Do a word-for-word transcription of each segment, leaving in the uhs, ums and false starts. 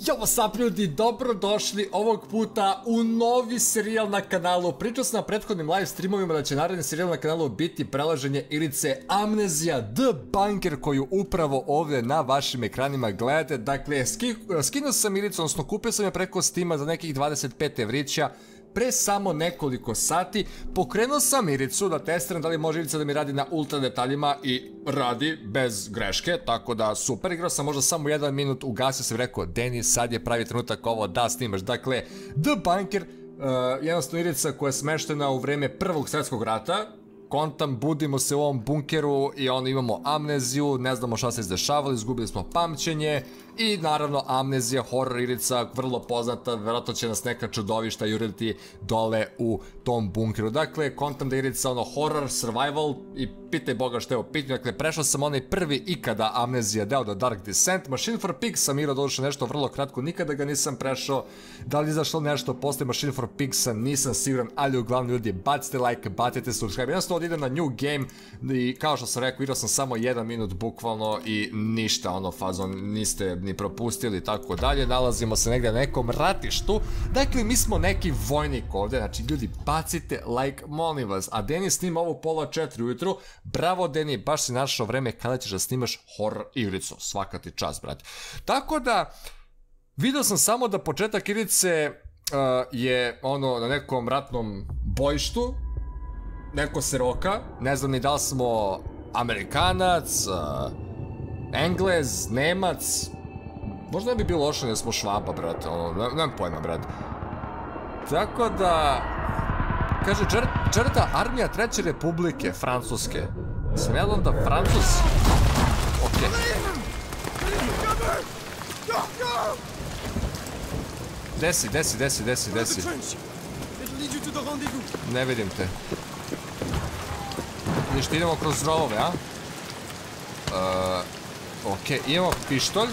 Jo, what's up ljudi, dobrodošli ovog puta u novi serijal na kanalu. Pričao sam na prethodnim live streamovima da će naredni serijal na kanalu biti prelaženje igrice Amnesia The Bunker koju upravo ovdje na vašim ekranima gledate. Dakle, skinuo sam igricu, odnosno kupio sam je preko Steama za nekih dvadeset pet evrića. Pre samo nekoliko sati pokrenuo sam igricu da testiram da li može igrica da mi radi na ultra detaljima i radi bez greške, tako da super. Igrao sam možda samo jedan minut, ugasio sam i rekao Deni, sad je pravi trenutak ovo da snimaš. Dakle, The Bunker, jednostavno igrica koja je smeštena u vreme Prvog svjetskog rata. Kontam, budimo se u ovom bunkeru i onda imamo amneziju, ne znamo šta se izdešavalo, izgubili smo pamćenje i naravno amnezija, horror igrica, vrlo poznata, vjerojatno će nas neka čudovišta juriti dole u tom bunkeru. Dakle, kontam da igrica ono horror, survival i pitaj boga što je u pitanju. Dakle, prešao sam onaj prvi ikada Amnesia the Dark Descent, Machine for Pig sam igrao doduše nešto vrlo kratko, nikada ga nisam prešao. Da li izašlo nešto posle Machine for Pigsa nisam siguran, ali uglavnom ljudi, bacite like, bacite subscribe, jednostavno ovdje idem na new game i kao što sam rekao igrao sam samo jedan minut bukvalno i ništa ono fazon, niste ni propustili tako dalje. Nalazimo se negdje na nekom ratištu, dakle mi smo neki vojnik ovdje, znači ljudi bacite like molim vas, a Deni snima ovo pola četiri ujutru, bravo Deni, baš si našao vreme kada ćeš da snimaš horror igricu, svaka ti čast brate. Tako da vidio sam samo da početak igrice je ono na nekom ratnom bojištu, neko se roka, ne znam ni da li smo Amerikanac, Englez, Nemac, možda ne bi bilo loše da smo Švaba, brate, ono, nemam pojma, brate. Tako da, kaže, čerta armija Treće Republike, Francuske. Sam ja da Francus... Okej. Desi, desi, desi, desi, desi. Ne vidim te. Ništa, idemo kroz rovove, a? Okej, imamo pištolj.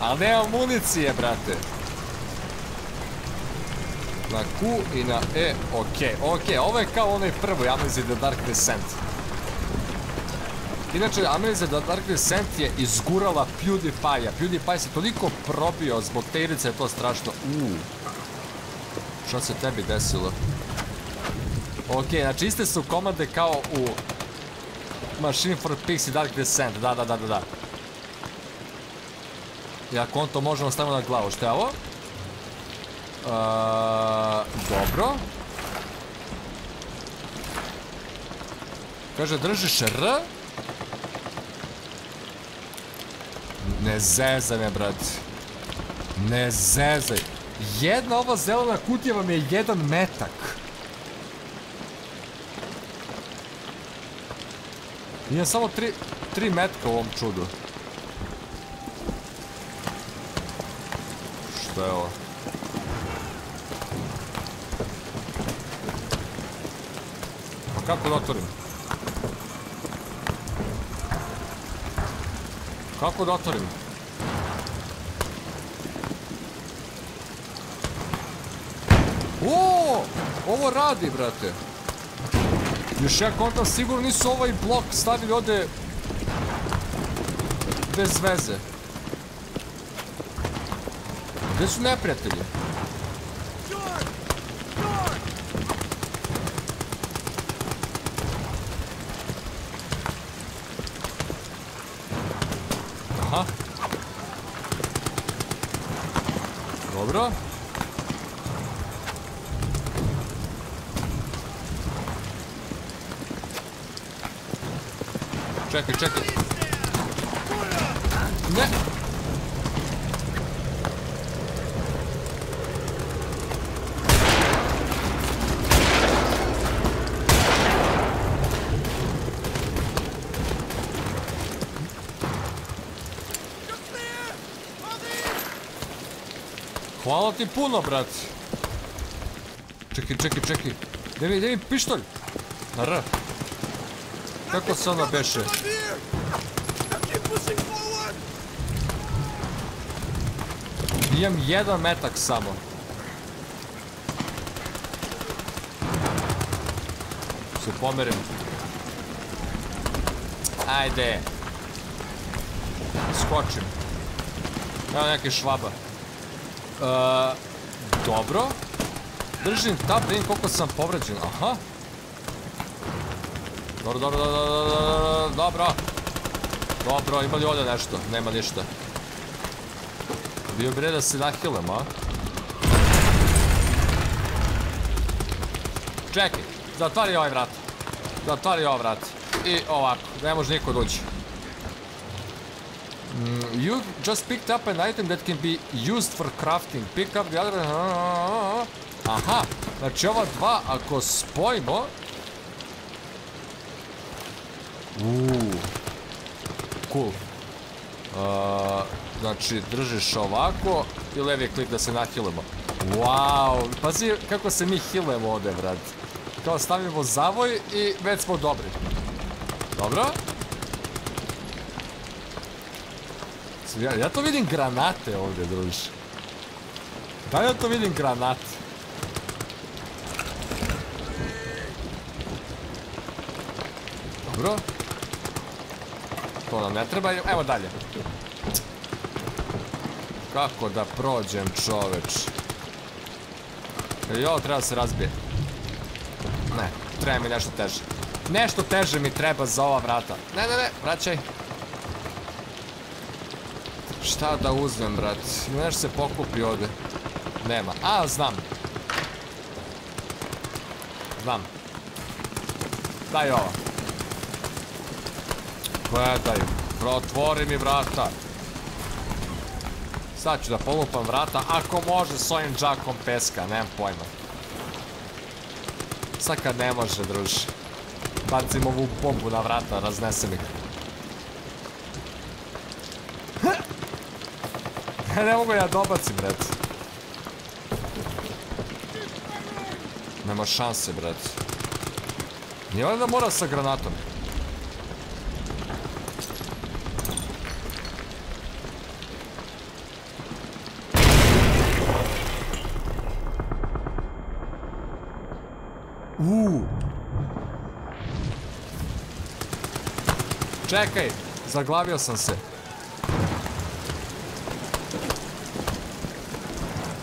Ali nema municije, brate. Na Q i na E, okej, okej. Ovo je kao onaj prvi Amnesia the Dark Descent. Inače, Amnesia the Dark Descent je izgurala PewDiePie-a. PewDiePie se toliko probio zbog te igrice, je to strašno. Uuu. Šta se tebi desilo? Okej, znači iste su komande kao u Machine for Pigs i Dark Descent, da, da, da, da. I ako on to možemo stavimo na glavu, što je ovo? Dobro. Kaže, držiš R? Ne zezaj me, brate. Ne zezaj. Jedna ova zelena kutija vam je jedan metak. Imam samo tri, tri metka u ovom čudu. Šta je ovo? Pa kako da otvorim? Kako da otvorim? Oooo! Ovo radi, brate. Još ja kontam sigurno nisu ovaj blok stavili ovdje bez veze. Gdje su neprijatelji? Aha. Dobro. Čekaj, čekaj. Ne. Hvala ti puno, brat. Čekaj, čekaj, čekaj. Gdje mi, gdje mi pištolj? Na R. Kako se ona beše? Imam jedan metak samo. Se pomerim. Ajde. Skočim. Kao neka švaba. Dobro. Držim tab, vidim koliko sam povređen. Aha. Dobro, dobro, dobro, dobro. Dobro, ima li ovdje nešto? Nema ništa. Bio bi red da se nahilem, a? Čekaj, zatvori ovaj vrat. Zatvori ovaj vrat. I ovako, ne može niko doći. You just picked up an item that can be used for crafting. Pick up the other... Aha, znači ova dva, ako spojimo... Uuu, cool. Znači, držiš ovako i levi klik da se nahilimo. Wow, pazi kako se mi hilemo ovdje, brad. Kao stavimo zavoj i već smo dobri. Dobro. Ja to vidim granate ovdje, druži. Da, ja to vidim granate. Dobro. To nam ne treba, evo dalje. Kako da prođem, čoveč? I ovo treba se razbije. Ne, treba mi nešto teže. Nešto teže mi treba za ova vrata. Ne, ne, ne, vraćaj. Šta da uzmem, brat? Nešto se pokupi ovdje. Nema, a znam. Znam. Daj ovo. Gledaj, otvori mi vrata. Sad ću da polupam vrata, ako može s ovim džakom peska, nemam pojma. Sad kad ne može, druži. Bacim ovu bombu na vrata, raznesem ih. Ne mogu ja dobacim, bret. Nema šanse, bret. Nije li da mora sa granatom? Uuu. Čekaj, zaglavio sam se.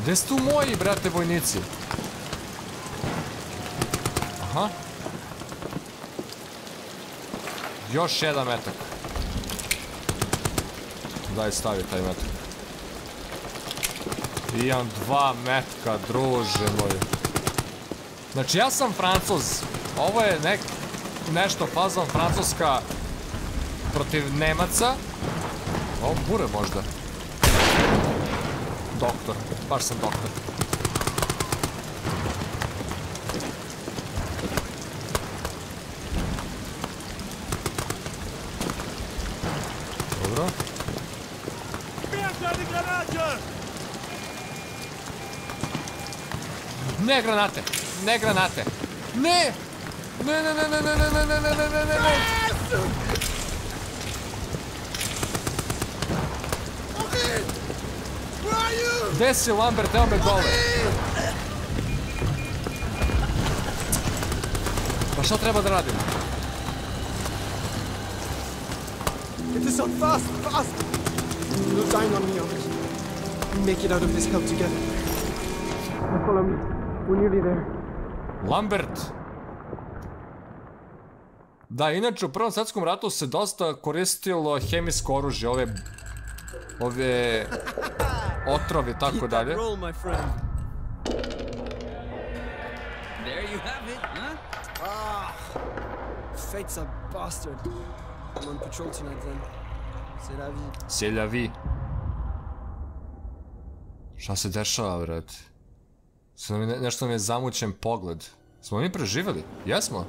Gde su tu moji, brate, vojnici? Aha. Još jedan metak. Daj, stavi taj metak. Imam dva metka, druže moj. Znači, ja sam Francuz. Ovo je nek... nešto fazom Francuska protiv Nemaca. Ovo bure možda. Doktor, baš sam doktor. Dobro. Ne granate, ne granate. Ne! Ne, ne, ne, ne, ne, ne, ne, ne, ne, ne, ne. Gde si, Lambert? Evo me dole. Pa šta treba da radimo? Lambert! Da, inače u Prvom svjetskom ratu se dosta koristilo hemijsko oružje, ove... ove... otrovi, tako dalje. C'est la vie. Šta se dešava, vrat? Nešto mi je zamućen pogled. Smo mi preživjeli? Jesmo?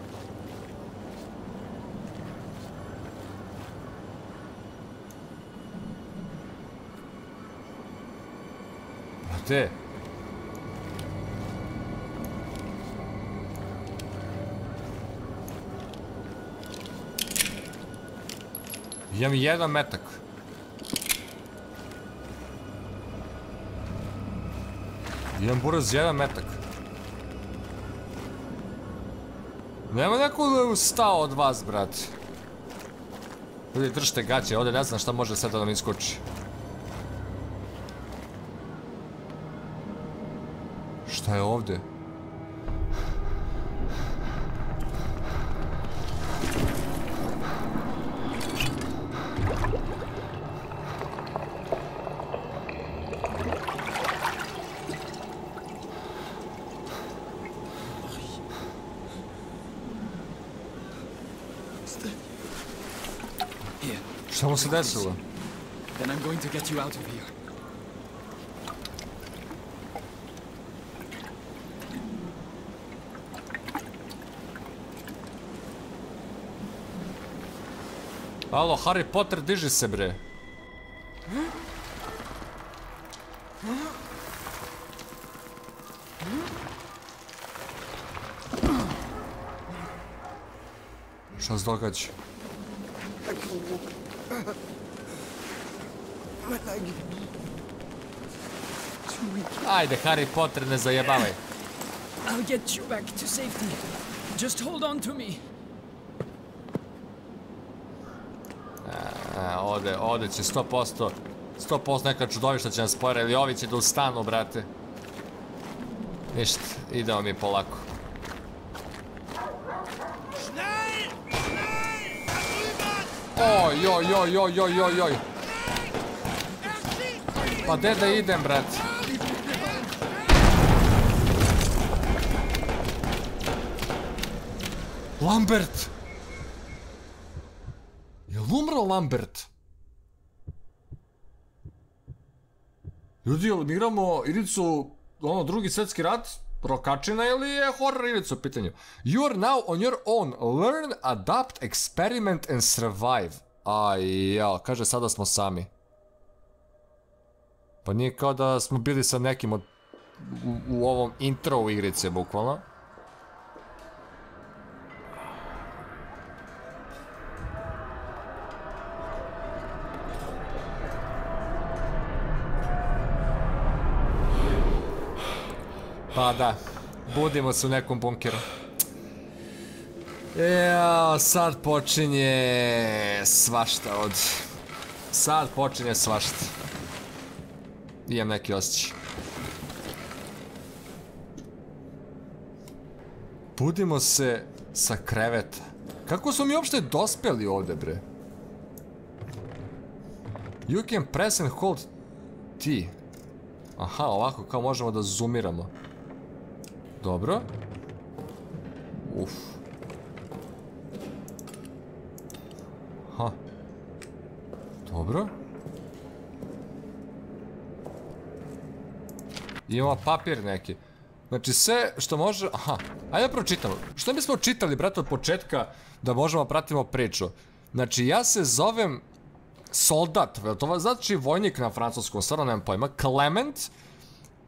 Te. Imam jedan metak. Imam buraz jedan metak. Nema neko da je ustao od vas, brate. Ljudi, držite gaće, ovdje ne znam šta može sada da mi iskoči. Šta je ovdje? Šta mu se desilo? Then I'm going to get you out of here. Alo, Harry Potter, diži se bre. Šta se događa? Ajde, Harry Potter, ne zajebavaj. I'll get you back to safety. Just hold on to me. Ode, ode će sto posto. sto posto neka čudovišta će nas pojera, ili ovi će da ustanu, brate. Ništa, idemo mi polako. Oj, oj, oj, oj, oj, oj, oj. Pa gde da idem, brate? Lambert! Je li umro Lambert? Ljudi, je li mi igramo igricu, ono, drugi svetski rat? Rokačina ili je horror igricu u pitanju? You are now on your own. Learn, adapt, experiment and survive. Aj, jel, kaže sada smo sami. Pa nije kao da smo bili sa nekim od, u, u ovom intro u igrice, bukvalno. Pa da, budimo se u nekom bunkeru. Evo, sad počinje svašta od... Sad počinje svašta. Imam neki osjećaj. Budimo se sa kreveta. Kako smo mi uopšte dospeli ovde, bre? You can press and hold T. Aha, ovako, kao možemo da zoomiramo. Dobro. Uf. Ha. Dobro. Imamo papir neki. Znači sve što može... Aha. Ajde pročitamo. Što mi smo čitali, brate, od početka da možemo pratimo priču? Znači ja se zovem soldat. To znači vojnik na francuskom. Stvarno nemam pojma. Clement.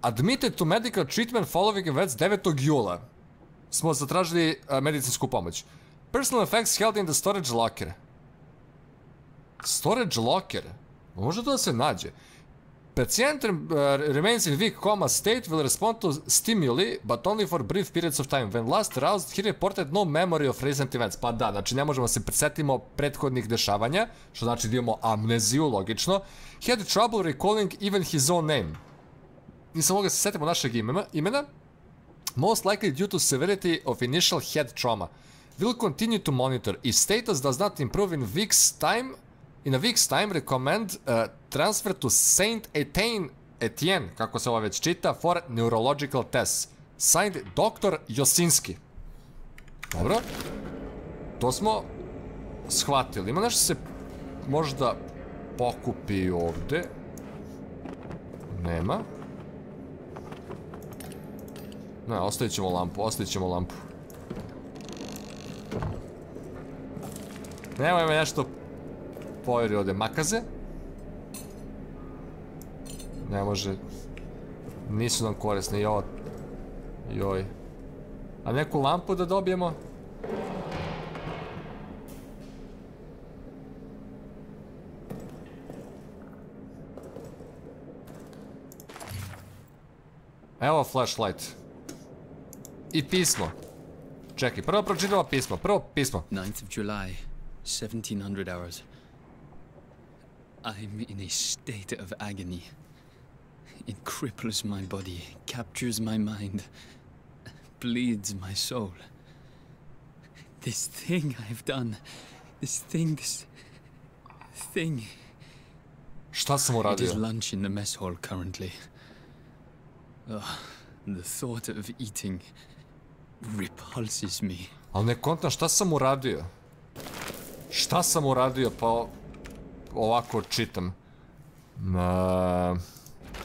Admitted to medical treatment following events devetog jula. Smo zatražili medicinsku pomoć. Personal effects held in the storage locker. Storage locker? Može to da se nađe. Pacijent remains in weak coma state, will respond to stimuli, but only for brief periods of time. When last roused, he reported no memory of recent events. Pa da, znači ne možemo se presetimo prethodnih dešavanja, što znači da imamo amneziju, logično. He had trouble recalling even his own name. Nisam mogao se setimo našeg imena. Most likely due to severity of initial head trauma. Will continue to monitor. If status does not improve in week's time, in a week's time recommend transfer to Saint Etienne, Etienne, kako se ovo već čita, for neurological tests. Signed doktor Josinski. Dobro. To smo shvatili. Ima nešto se možda pokupi ovde. Nema. Ne, ostavit ćemo lampu, ostavit ćemo lampu. Nemoj me nešto povjeri ovdje, makaze. Ne može. Nisu nam korisni, joj. Joj. A neku lampu da dobijemo? Evo flashlight. I pismo. Čekaj, prvo pročitamo pismo, prvo pismo. ninth of July, seventeen hundred hours. I'm in a state of agony. It cripples my body, captures my mind, bleeds my soul. This thing I've done, this thing, this thing. Šta sam uradio? It is lunch in the mess hall currently. Oh, the thought of eating repulses me. Al ne kontam šta sam uradio? Šta sam uradio? Pa ovako čitam.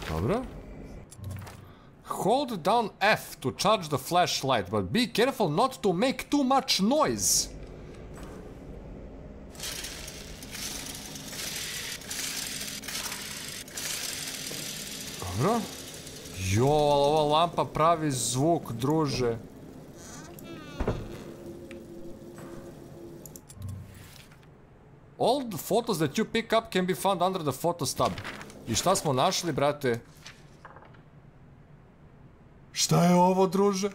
Dobro. Hold down F to charge the flashlight, but be careful not to make too much noise. Dobro. Jo, ova lampa pravi zvuk, druže. All the photos that you pick up can be found under the photos tab. I šta smo našli, brate? Šta je ovo, druže?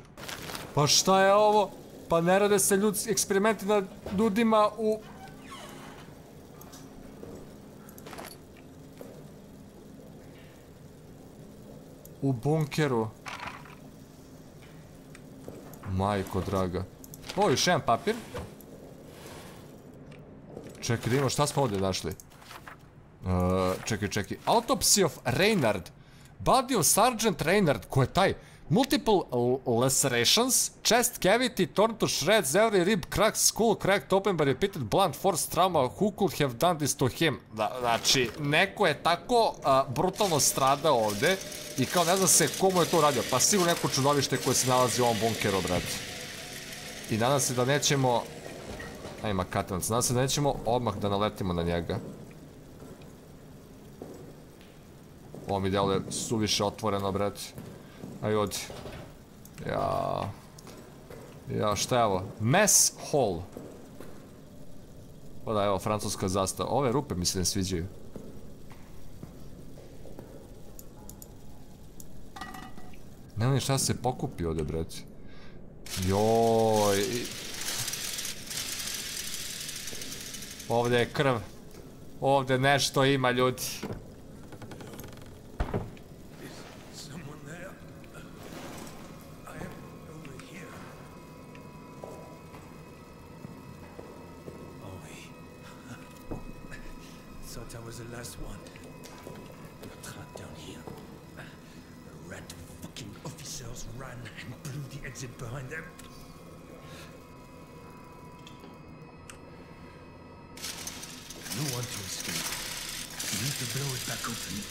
Pa šta je ovo? Pa ne rade se ljudski eksperimenti nad ljudima u... U bunkeru. Majko draga. O, još jedan papir. Čekaj, da imamo šta smo ovdje našli. Čekaj, čekaj. Autopsy of Reynard. Body of Sergeant Reynard. Ko je taj? Multiple lacerations. Chest cavity torn to shreds. Every rib cracked, skull cracked open by repeated blunt force trauma. Who could have done this to him? Znači, neko je tako brutalno stradao ovdje. I kao ne znam se komu je to uradio. Pa sigurno neko čudovište koje se nalazi u ovom bunkeru, brad. I nadam se da nećemo... Ajma katanac, nadam se da nećemo odmah da naletimo na njega. Ovo mi djelo je suviše otvoreno, brad. Aj, odi. Ja. Ja, šta je ovo? Mess hall. Pa da, evo, francuska zastava. Ove rupe mi se ne sviđaju. Nema ni šta se pokupi ovdje, brate. Joj. Ovdje je krv. Ovdje nešto ima, ljudi.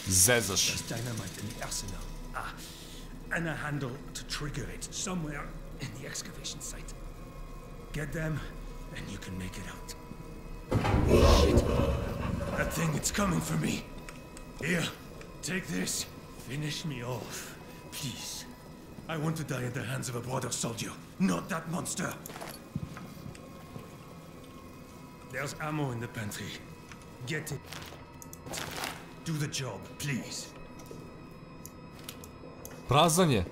Zezaš. Prazan je.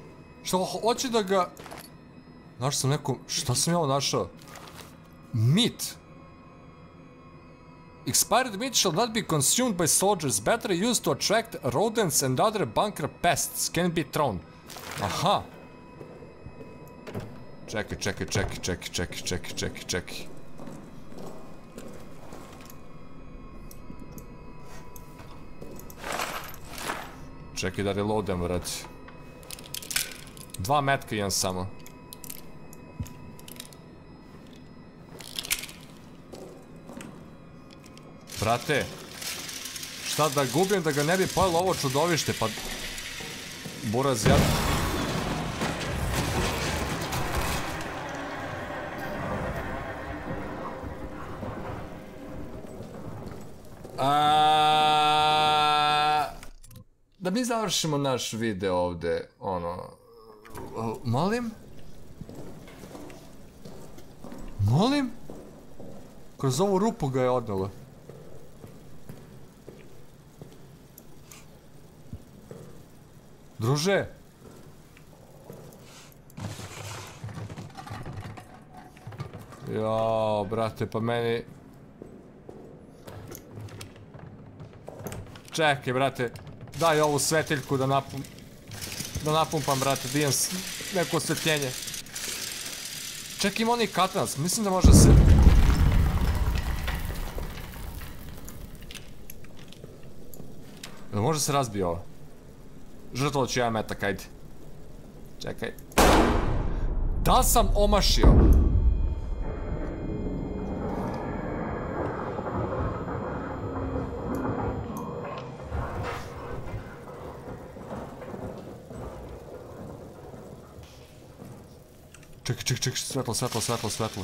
Što hoće da ga... Našao sam nekom... Šta sam ja ovo našao? Meat. Expired meat shall not be consumed by soldiers. Battery used to attract rodents and other bunker pests can be thrown. Aha. Čekaj, čekaj, čekaj, čekaj, čekaj, čekaj, čekaj, čekaj. Čekaj da reloadem, vrat. Dva metka imam samo. Brate, šta da gubim da ga ne bi pojelo ovo čudovište, pa... Buraz ja... Da mi završimo naš video ovde, ono... Molim? Molim? Kroz ovu rupu ga je odnelo. Druže! Jao, brate, pa meni... Čekaj, brate. Daj ovu svetiljku da napumpam. Da napumpam, brate, da imam neko osvetljenje. Čak ima onaj katanac, mislim da može se... Da može se razbije ovo. Žrtvovat ću ja metak, ajde. Čekaj. Da sam omašio? Čekaj, čekaj, čekaj, svetlo, svetlo, svetlo, svetlo.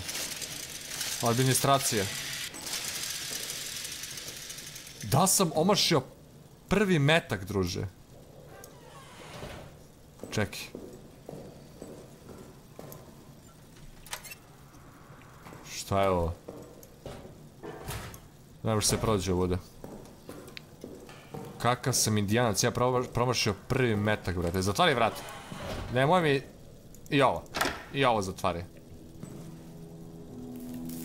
Administracija. Da sam omašio prvi metak, druže. Čekaj. Šta je ovo? Ne može se prođe ovdje. Kakav sam indijanac, ja promašio prvi metak, brate. Zatvori vrat. Nemoj mi... I ovo. I ovo zatvari.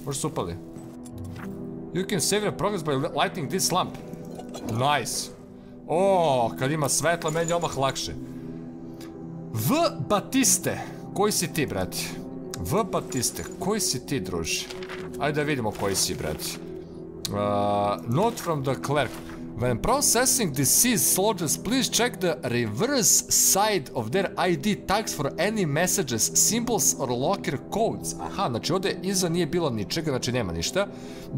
Može se upali. You can save your progress by lighting this lamp. Nice. O, kad ima svetla, meni je omah lakše. V. Batiste. Koji si ti, brati? V. Batiste. Koji si ti, druži? Ajde da vidimo koji si, brati. Note from the clerk. When processing deceased soldiers, please check the reverse side of their I D tags for any messages, symbols or locker codes. Aha, znači ovdje iza nije bilo ničega, znači nema ništa.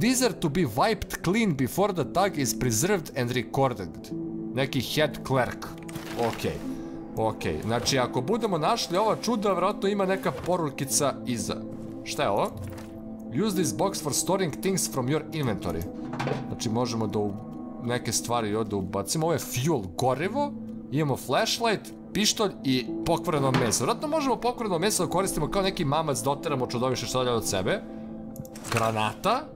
These are to be wiped clean before the tag is preserved and recorded. Neki head clerk. Okej, okej. Znači ako budemo našli ova čuda, vjerojatno ima neka porukica iza. Šta je ovo? Use this box for storing things from your inventory. Znači možemo da u... neke stvari ovdje ubacimo. Ovo je fuel, gorivo. Imamo flashlight, pištolj i pokvoreno meso. Vratno možemo pokvoreno meso da koristimo kao neki mamac da oteramo čudoviše što dalje od sebe. Granata.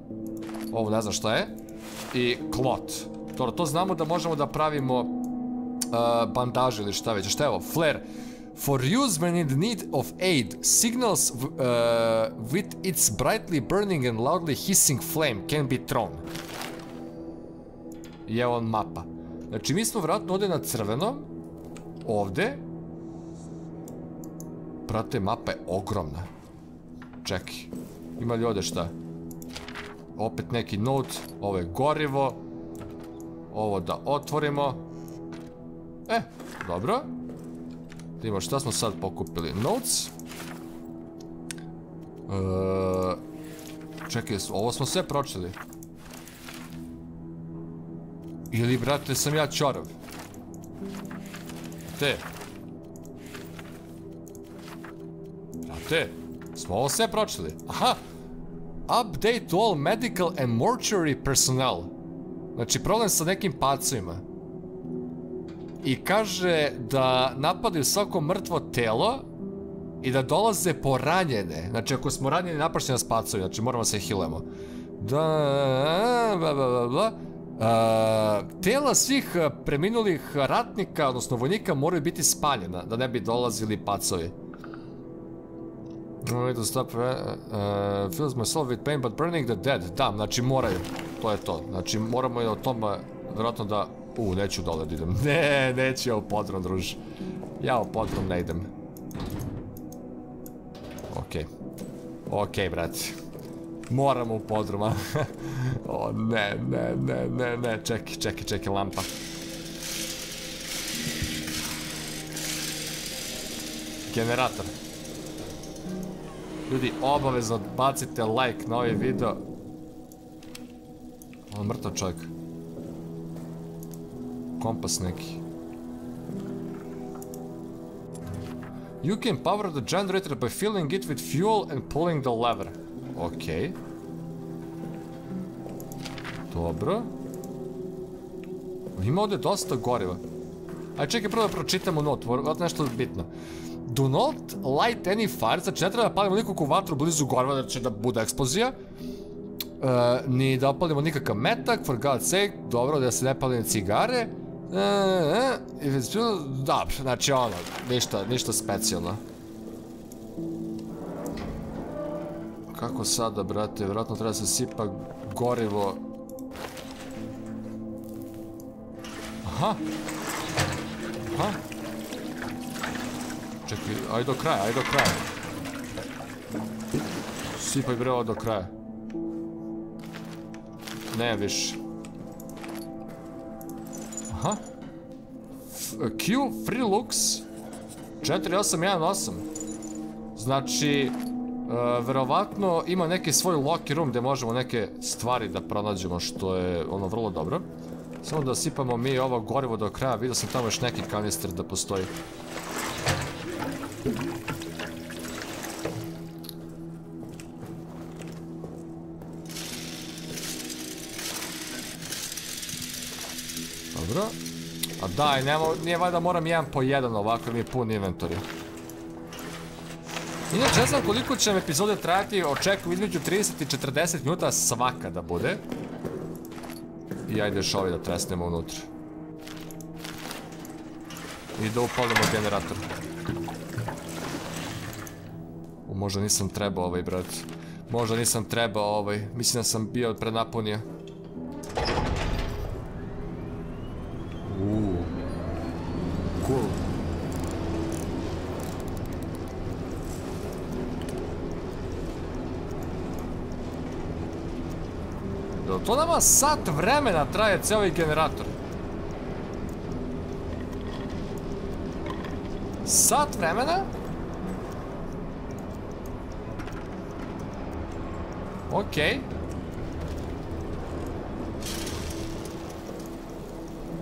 Ovo ne znam šta je. I klot. To znamo da možemo da pravimo bandaže ili šta već. Šta je ovo? Flare. For use when in need of aid, signals with its brightly burning and loudly hissing flame can be thrown. I evo on mapa. Znači mi smo vratno ovdje na crvenom. Ovdje. Prate, mapa je ogromna. Čekaj. Ima li ovdje šta? Opet neki note. Ovo je gorivo. Ovo da otvorimo. E, dobro. Vidimo šta smo sad pokupili. Notes. Čekaj, ovo smo sve pročitali. Ili, brate, sam ja čorav. Brate. Brate, smo ovo sve pročitali. Aha. Update to all medical and mortuary personnel. Znači, problem sa nekim pacovima. I kaže da napadaju svako mrtvo telo i da dolaze poranjene. Znači, ako smo ranjeni, napašće nas pacovi. Znači, moramo se hilemo. Da, bla, bla, bla, bla. Tela svih preminulih ratnika, odnosno vojnika, moraju biti spaljena, da ne bi dolazili pacovi. Fills my soul with pain, but burning the dead. Da, znači moraju, to je to. Znači moramo je o tome, vjerojatno da... U, neću dole da idem. Ne, neću ja u podrom, druž. Ja u podrom ne idem. Okej. Okej, brati. Moramo u podruma. O ne, ne, ne, ne, ne, čekaj, čekaj, čekaj, lampa. Generator. Ljudi, obavezno bacite like na ovaj video. Ovo je mrtav čovjek. Kompas neki. You can power the generator by filling it with fuel and pulling the lever. Okej. Dobro. Ima ovdje dosta goriva. Ajde, čekaj, prvo da pročitamo notu, ovo je nešto bitno. Do not light any fire, znači ne treba da palimo nikakvu vatru blizu goriva, da će da bude eksplozija. Ni da opalimo nikakav metak, for God's sake, dobro, da se ne palimo cigare. Da, znači ono, ništa specijalno. Kako sada, brate, vjerojatno treba se sipa gorivo. Aha. Aha. Čekaj, aj do kraja, aj do kraja. Sipaj bre ovo do kraja. Ne više. Aha. Q, free looks. četiri osam jedan osam. Znači, verovatno ima neki svoj locker room gde možemo neke stvari da pronađemo, što je ono vrlo dobro. Samo da sipamo mi ovo gorivo do kraja, vidio sam tamo još neki kanister da postoji. Dobro. A daj, nije valjda moram jedan po jedan ovako, mi je pun inventorija. Inače, ne znam koliko će nam epizode trajati, očekujem između trideset i četrdeset minuta svaka da bude. I ajde još ovaj da tresnemo unutra. I da upalimo generator. Možda nisam trebao ovaj, brat. Možda nisam trebao ovaj. Mislim da sam bio prenapunio. Uuu. Cool. To nama sat vremena traje cijeli generator. Sat vremena? Okej.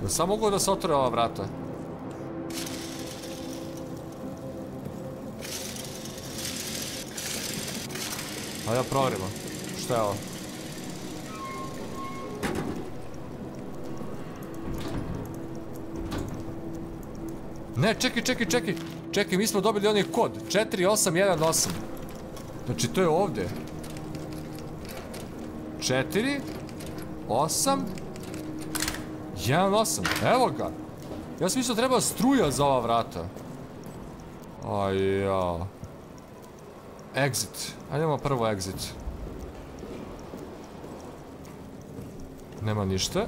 Da sam mogu da se otvore ova vrata. Ajde da proverimo. Šta je ovo? Ne, čekaj, čekaj, čekaj. Čekaj, mi smo dobili onaj kod. četiri osam jedan osam. Znači, to je ovdje. četiri osam jedan osam. Evo ga. Ja sam mislio treba struja za ova vrata. Aj ja. Exit. Ajdemo prvo exit. Nema ništa.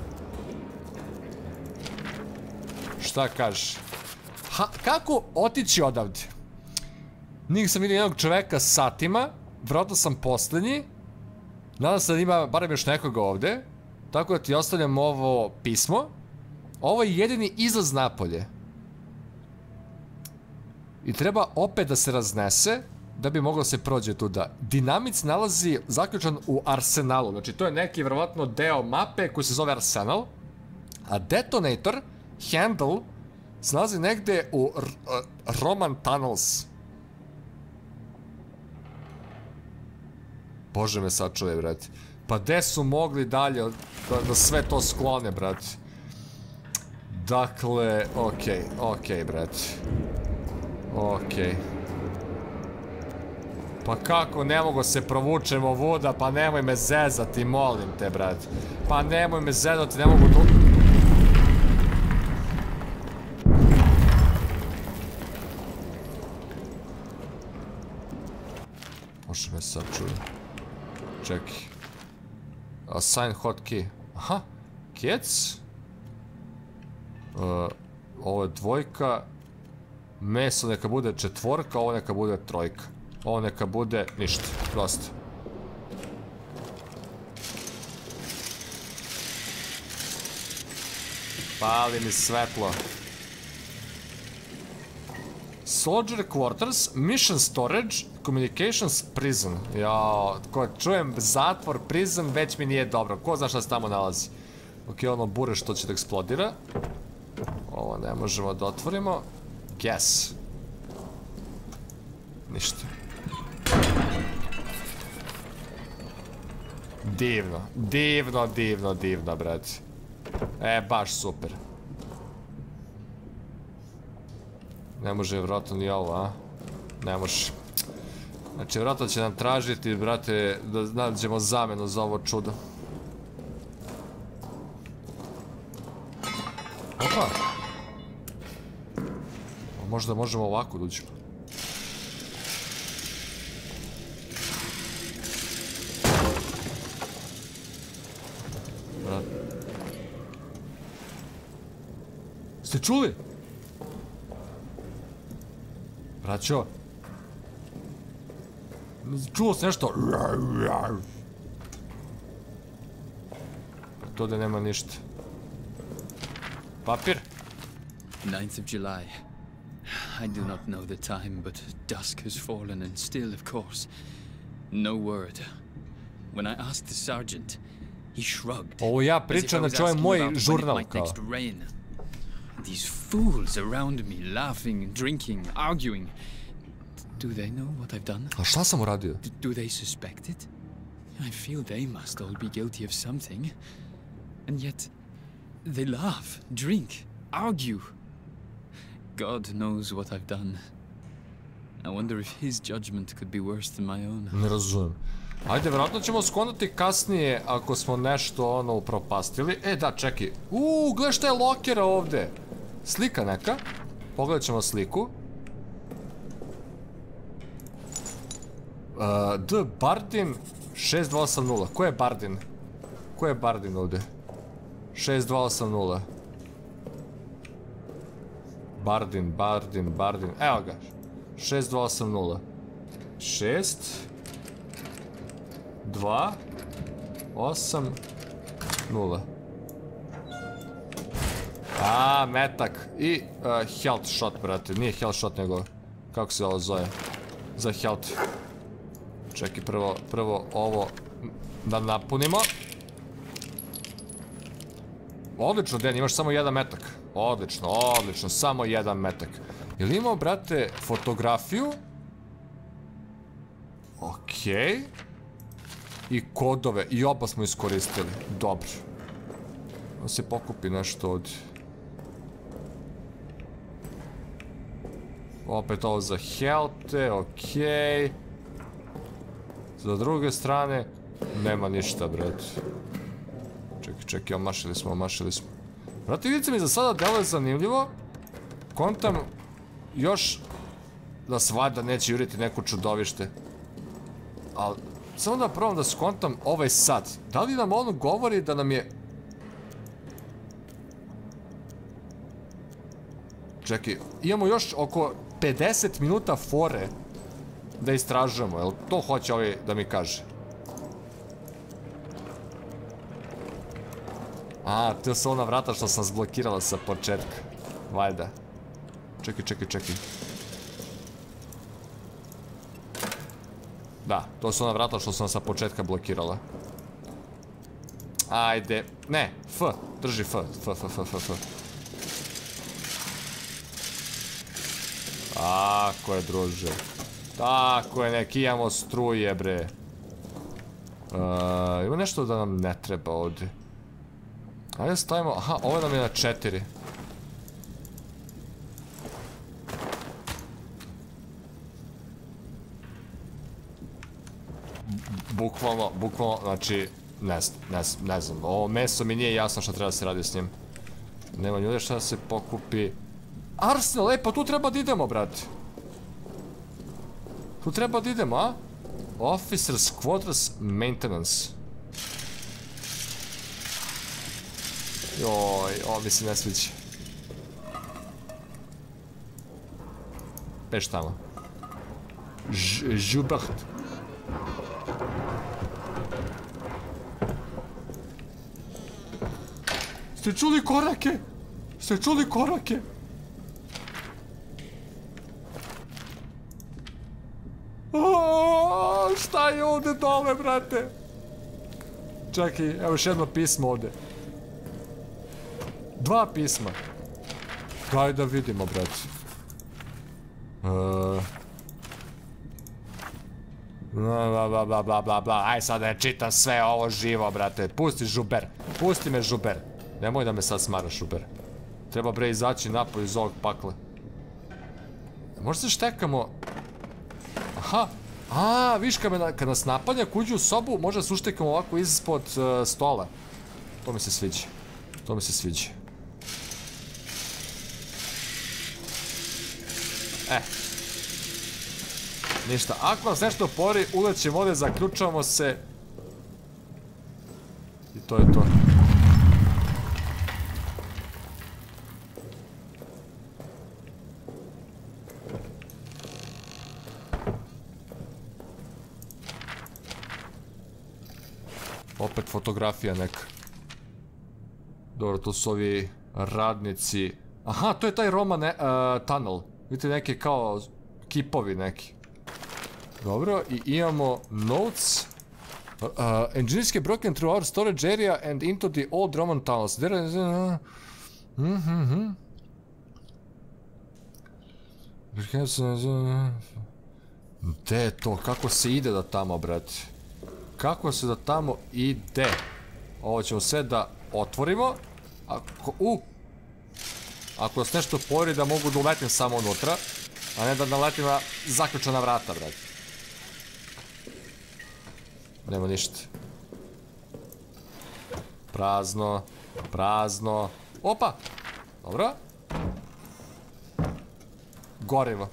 Šta kažeš? Ha, kako otići odavde? Njih sam vidio jednog čoveka s satima. Vratno sam posljednji. Nadam se da ima barem još nekoga ovdje. Tako da ti ostavljam ovo pismo. Ovo je jedini izlaz napolje. I treba opet da se raznese da bi moglo se prođe tuda. Dinamit se nalazi zaključan u arsenalu. Znači to je neki vjerovatno deo mape koji se zove arsenal. A detonator, handle, se nalazi negde u Roman Tunnels. Bože me sad čuje, brati. Pa gde su mogli dalje da sve to sklone, brati? Dakle, okej, okej, brati. Okej. Pa kako ne mogu se provučem ovuda, pa nemoj me zezati, molim te, brati. Pa nemoj me zezati, ne mogu tu... Bože me sad čuje. Čekaj. Assign hotkey. Aha, kids. Ovo je dvojka. Meso neka bude četvorka, ovo neka bude trojka. Ovo neka bude ništa, prosto. Pali mi svetlo. Soldier quarters, mission storage, communications prison. Jao, ko čujem zatvor, prison, već mi nije dobro. Ko zna šta se tamo nalazi? Ok, ono bure što će da eksplodira. Ovo ne možemo da otvorimo. Gas. Ništa. Divno, divno, divno, divno, brati. E, baš super. Ne može vjerojatno ni ovo, a? Ne može. Znači, vjerojatno će nam tražiti, brate, da nađemo zamenu za ovo čudo. Opa! Možda možemo ovako da uđemo. Ste čuli? Braćo, čuo sam nešto. Pa to da nema ništa. Papir? ninth of July. I do not know the time, but dusk has fallen and still, of course, no word. When I asked the sergeant, he shrugged. Ovo ja pričam, znači ovo je moj žurnal kao. These fools around me, laughing, drinking, arguing. Do they know what I've done? A šta sam uradio? Do they suspect it? I feel they must all be guilty of something. And yet, they laugh, drink, argue. God knows what I've done. I wonder if his judgment could be worse than my own. Ne razumijem. Ajde, vjerojatno ćemo skontati kasnije ako smo nešto ono upropastili. E da, čekaj. Uuu, gledaj šta je lokera ovde. Slika neka. Pogledat ćemo sliku. D. Bardin šest dva osam nula. Ko je Bardin? Ko je Bardin ovde? šest dva osam nula. Bardin, Bardin, Bardin. Evo ga. šest dva osam nula. šest dva osam nula. Aaa, metak. I health shot, brate. Nije health shot, nego kako se ovo zove? Za health. Čekaj, prvo, prvo ovo da napunimo. Odlično, Deni, imaš samo jedan metak. Odlično, odlično, samo jedan metak. Jel imamo, brate, fotografiju? Okej. I kodove, i oba smo iskoristili. Dobro. On se pokupi nešto ovdje. Opet ovo za helte, okej. Za druge strane, nema ništa, brate. Čekaj, čekaj, omašili smo, omašili smo. Brate, vidite mi, za sada delo je zanimljivo. Kontam još da svada neće juriti neko čudovište. Ali, samo da probam da skontam ovaj sad. Da li nam ono govori da nam je... Čekaj, imamo još oko pedeset minuta fore da istražujemo, jel to hoće ovaj da mi kaže? A, to su ona vrata što sam zblokirala sa početka. Valjda. Čekaj, čekaj, čekaj. Da, to su ona vrata što sam sa početka blokirala. Ajde, ne, F, drži F, F, F, F, F. Tako je, druže. Tako je, nek imamo struje, bre. Ima nešto da nam ne treba ovdje. Ajde stavimo, aha, ovo nam je na četiri. Bukvalno, bukvalno, znači, ne znam, ovo meso mi nije jasno šta treba da se radi s njim. Nema ljude šta da se pokupi. Arsenal, ej, pa tu treba da idemo, brate. Tu treba da idemo, a? Officers Quarters Maintenance. Joj, ovo mi se ne sviđa. Peš tamo. Žubart. Ste čuli korake? Ste čuli korake? Oooo, šta je ovde dole, brate? Čekaj, evo još jedno pismo ovde. Dva pisma. Daj da vidimo, brate. Bla, bla, bla, bla, bla, bla. Aj sad da ne čitam sve ovo živo, brate. Pusti, žuber. Pusti me, žuber. Nemoj da me sad smaraš, žuber. Treba, bre, izaći napoj iz ovog pakla. Možda se štekamo... Aha, aaa, viš kad nas napadnja kuđu u sobu, možda se uštekamo ovako ispod stola. To mi se sviđa. To mi se sviđa. E. Ništa, ako nas nešto pori, ulećemo ovdje, zaključavamo se. I to je to. Opet fotografija neka. Dobro, tu su ovi radnici. Aha, to je taj Roman tunnel. Vidite, neke kao kipovi neki. Dobro, i imamo notes. Engineers have broken through our storage area and into the old Roman tunnels. There is... Mm-hmm-hmm. Gde je to? Kako se ide da tamo, brati? Kako se da tamo ide? Ovo ćemo sve da otvorimo. Ako... U! Ako nas nešto pojeri da mogu da uletim samo unutra, a ne da naletim na zaključana vrata, brati. Nema ništa. Prazno. Prazno. Opa! Dobro. Gorivo.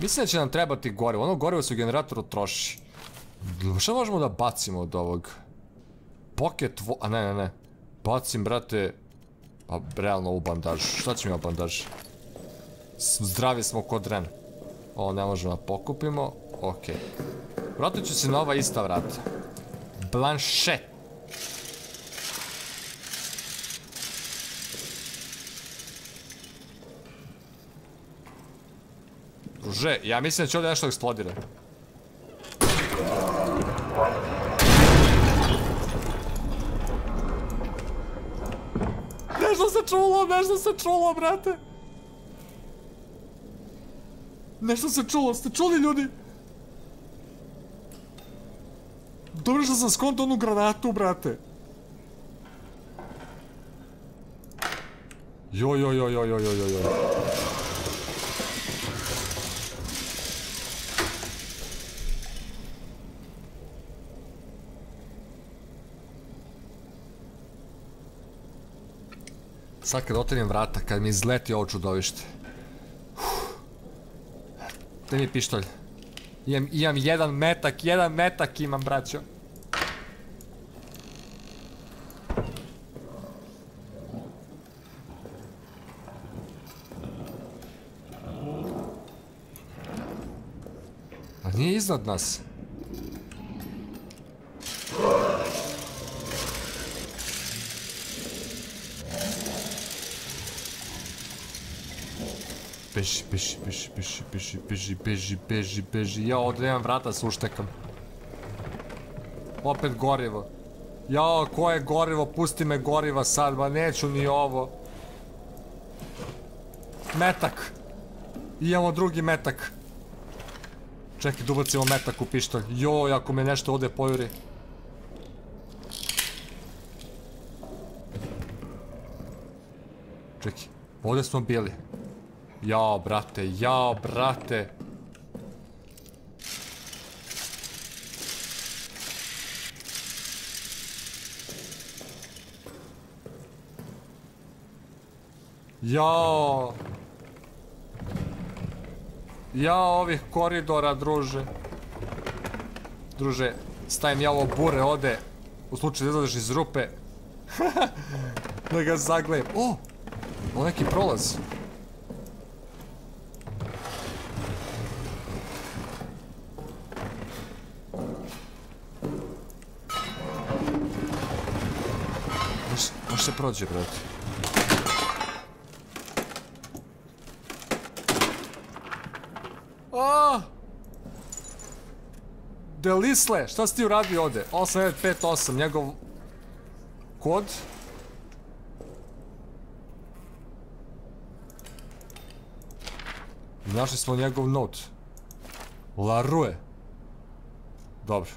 Mislim da će nam trebati gorivo. Ono gorivo se u generatoru troši. Šta možemo da bacimo od ovog? Pocket vo... A ne, ne, ne. Bacim, brate... Pa, realno u bandažu. Šta će mi u bandažu? Zdravi smo kod Ren. Ovo ne možemo da pokupimo. Okej. Vratit ću se na ova ista vrata. Blanšet. Druže, ja mislim da će ovdje nešto eksplodira. Nešto se čulo, nešto se čulo, brate. Nešto se čulo, ste čuli, ljudi? Dobro što sam skonto onu granatu, brate. Joj, joj, joj, joj, joj, joj, joj, joj. Sad kad otvorim vrata, kad mi izleti ovo čudovište. Daj mi pištolj. Imam jedan metak, jedan metak imam, braćo. A nije iznad nas. Beži, beži, beži, beži, beži, beži, beži, beži, beži. Jao, ovdje imam vrata, se uštekam. Opet gorivo. Jao, ko je gorivo? Pusti me goriva sad, ma neću ni ovo. Metak. Imamo drugi metak. Čekaj, dubacimo metak u pištolj. Joj, ako me nešto ovdje pojuri. Čekaj, ovdje smo bili. Jao, brate, jao, brate. Jao. Jao, ovih koridora, druže. Druže, stavim ja ovo bure ovde. U slučaju da izlaziš iz rupe. Da ga zagledim. O, ovo neki prolaz. Može se prođe, brate. Aaaa! Delisle, šta si ti uradio ovde? osam devet pet osam, njegov... Kod? Našli smo njegov note. Larue. Dobro.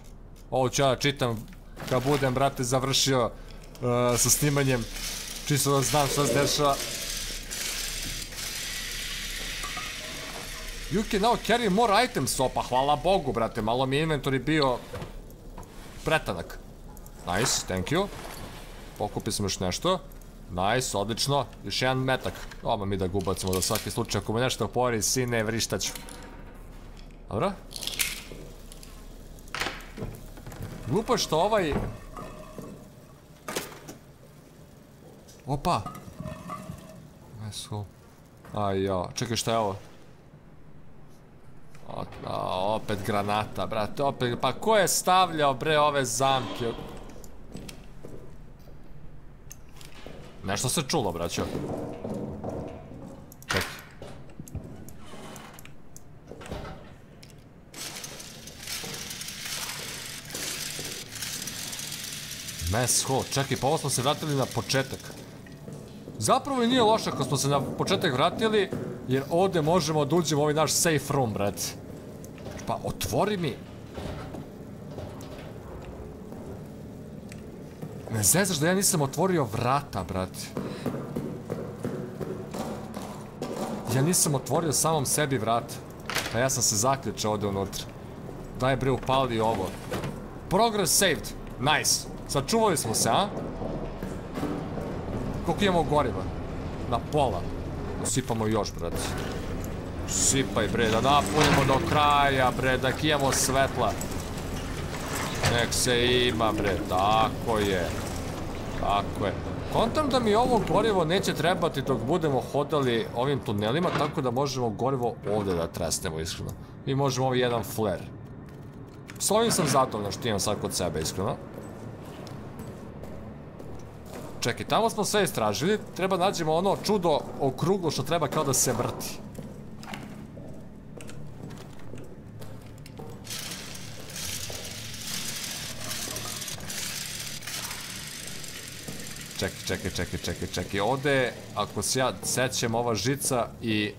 Ovo ću ja čitam kad budem, brate, završio sa snimanjem, čisto da znam šta se dešava. You can now carry more items. Opa, hvala Bogu, brate, malo mi je inventory bio pretanak. Nice, thank you. Pokupi sam još nešto. Nice, odlično, još jedan metak. Oma mi da ga ubacimo za svaki slučaj, ako me nešto pori, sine, vrištaću. Dobro. Glupo što ovaj... Opa! Aj jao, čekaj, šta je ovo? Opet granata, brate, opet, pa ko je stavljao, bre, ove zamke? Nešto se čulo, braćo. Čekaj. Meso, čekaj, pa ovo smo se vratili na početak. Zapravo i nije loša kad smo se na početak vratili, jer ovde možemo da uđemo u ovaj naš safe room, bret. Pa otvori mi. Ne zezaš da ja nisam otvorio vrata, brat. Ja nisam otvorio samom sebi vrat. Pa ja sam se zaključao ovde unutra. Daj bre, upali ovo. Progress saved. Nice. Sačuvali smo se, a? Koliko imamo goriva? Na pola. Sipamo još, brat. Sipaj, bre, da napunimo do kraja, bre, da kijemo svetla. Nek se ima, bre, tako je. Tako je. Kontam da mi ovo gorivo neće trebati dok budemo hodali ovim tunelima, tako da možemo gorivo ovde da tresnemo, iskreno. Mi možemo ovaj jedan fler. S ovim sam zadovoljno što imam sad kod sebe, iskreno. Čekaj, tamo smo sve istražili, treba nađemo ono čudo okruglo što treba kao da se vrti. Čekaj, čekaj, čekaj, čekaj, čekaj, ovde, ako se ja sećam, ova žica i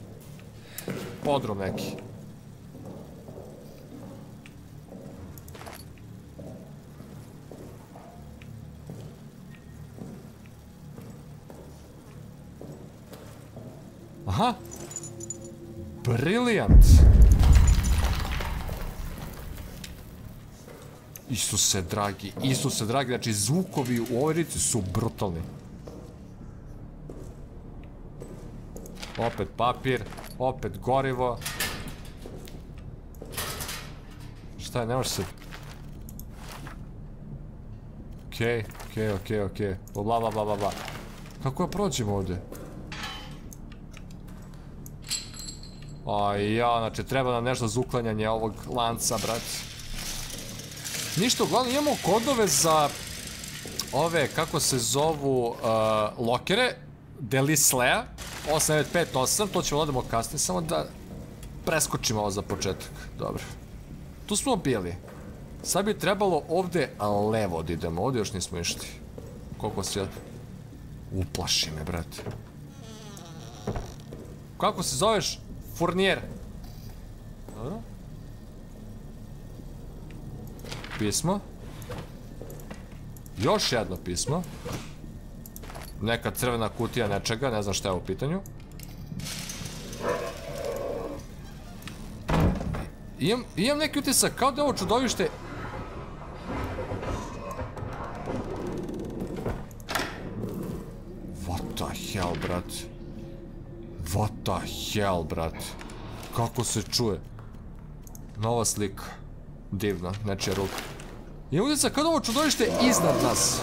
podrum neki. Aha, briljant. Isuse dragi, Isuse dragi, znači zvukovi u ovoj rici su brutalni. Opet papir, opet gorivo. Šta je, ne može se... Okej, okej, okej, okej, bla bla bla bla bla. Kako ja prođem ovde? Aj ja, znači treba nam nešto za uklanjanje ovog lanca, brat. Ništa, uglavnom imamo kodove za ove, kako se zovu, lokere Delislea osam devet pet osam, to ćemo odemo kasnije, samo da preskočimo ovo za početak. Dobro, tu smo bili. Sad bi trebalo ovde levo da idemo, ovde još nismo išli. Koliko se... Uplaši me, brat. Kako se zoveš? Furnier. Dobro. Pismo. Još jedno pismo. Neka crvena kutija nečega, ne znam šta je u pitanju. Imam neki utisak kao da je ovo čudovište... What the hell, brat? What the hell, brat? Kako se čuje? Nova slika. Divna, nečija ruka. I ulica kada ovo čudovište iznad nas.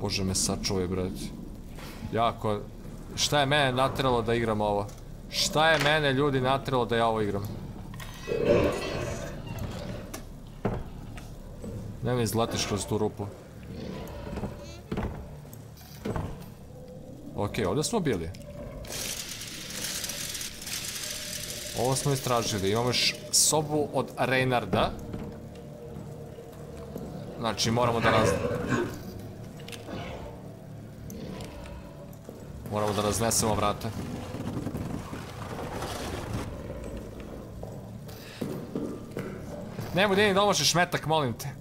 Bože me sačuvaj, brat. Jako... Šta je mene nateralo da igram ovo? Šta je mene, ljudi, nateralo da ja ovo igram? Ne mi izlatiš kroz tu rupu. Okej, ovdje smo bili. Ovo smo istražili. Imamo još sobu od Reynarda. Znači, moramo da raz... Moramo da raznesemo vrata. Nemoj, Deni, domašiš metak, molim te.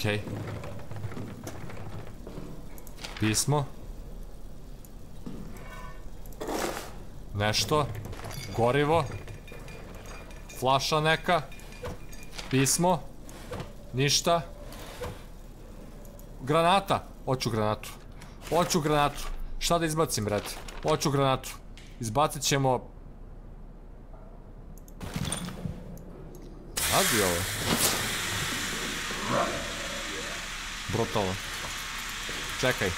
Okej. Pismo. Nešto. Gorivo. Flaša neka. Pismo. Ništa. Granata. Hoću granatu. Hoću granatu. Šta da izbacim, brate? Hoću granatu. Izbacit ćemo... Radi ovo. Brutalno. Čekaj.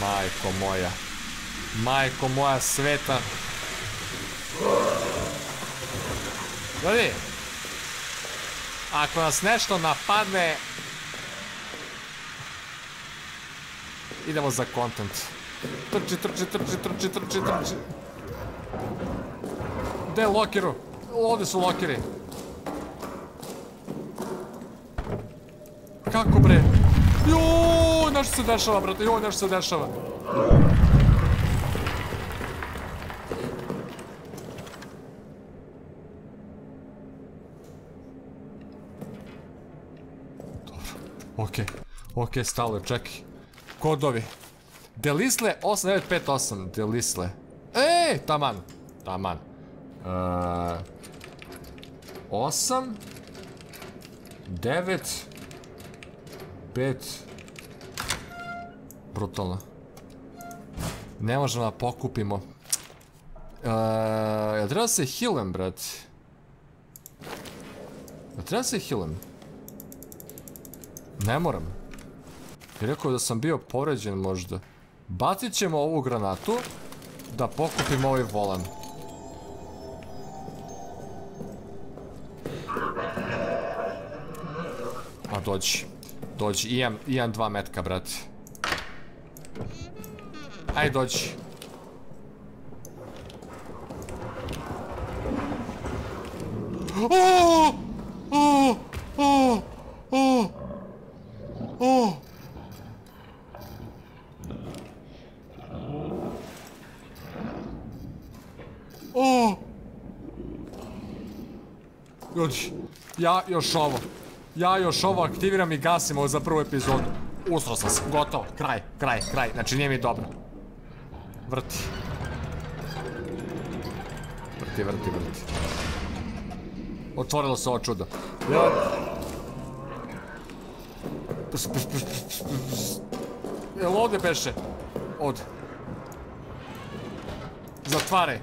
Majko moja. Majko moja sveta. Gledaj. Ako nas nešto napadne... Idemo za content. Trči, trči, trči, trči, trči, trči. Gde je lokiru? Ovdje su lokiri. Kako bre? Juuu, nešto se dešava, brate, juuu, nešto se dešava. Okej, okej, stalo je, čekaj. Kodovi. Delisle osam devet pet osam, Delisle. Eee, taman, taman. osam devet pet. Brutalno. Ne možemo da pokupimo. Jel treba se healem, brat? Jel treba se healem? Ne moram. Rekao da sam bio povređen možda. Bacit ćemo ovu granatu da pokupim ovaj volan. A dođi. Dođi. Imam, imam dva metka, brate. Aj dođi. Oooo! Oooo! Oooo! Oooo! O! O! Ljudi, ja još ovo, ja još ovo aktiviram i gasim ovo za prvu epizodu. Usro sam se, gotovo, kraj, kraj, kraj, znači nije mi dobro. Vrti. Vrti, vrti, vrti. Otvorilo se ovo čudo. Jel' ovdje beše? Ovdje. Zatvaraj.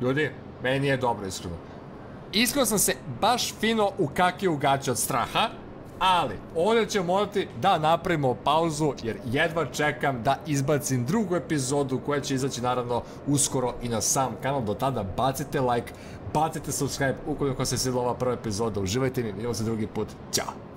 Ljudi, meni nije dobro, iskreno. Iskreno sam se baš fino u kaki ugađao od straha, ali ovdje ćemo morati da napravimo pauzu, jer jedva čekam da izbacim drugu epizodu koja će izaći naravno uskoro i na sam kanal. Do tada bacite like, bacite subscribe ukoliko se svidjela ova prva epizoda. Uživajte mi, vidimo se drugi put. Ćao!